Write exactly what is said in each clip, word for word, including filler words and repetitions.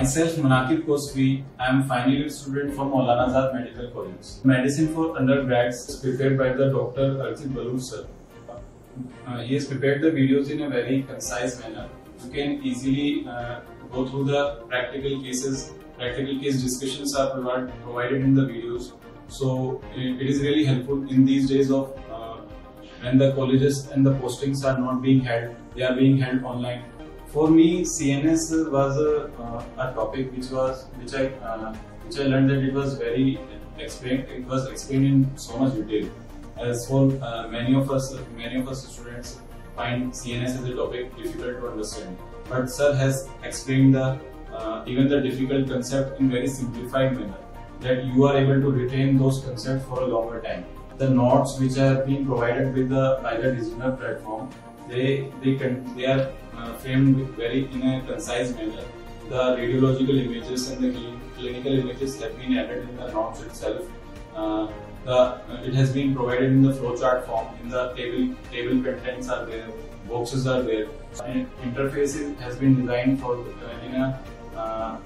Myself, Munaqib Kosvi, I am final year student from Maulana Azad Medical College. Medicine for undergrads is prepared by the Doctor Archith Boloor sir. Uh, he has prepared the videos in a very concise manner. You can easily uh, go through the practical cases. Practical case discussions are provided in the videos. So it is really helpful in these days of uh, when the colleges and the postings are not being held, they are being held online. For me, C N S was a, uh, a topic which was which I uh, which I learned that it was very explained. It was explained in so much detail. As for uh, many of us, many of us students find C N S as a topic difficult to understand. But sir has explained the uh, even the difficult concept in very simplified manner, that you are able to retain those concepts for a longer time. The notes which have been provided with the by the digital platform, they they can they are uh, framed with very in a concise manner. The radiological images and the clinical images have been added in the notes itself. Uh, the uh, it has been provided in the flowchart form. In the table table contents are there, boxes are there. And interfaces has been designed for uh, in a uh,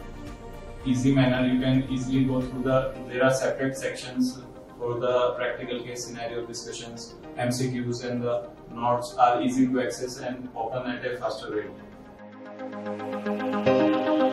easy manner. You can easily go through the, there are separate sections for the practical case scenario discussions, M C Qs, and the notes are easy to access and open at a faster rate.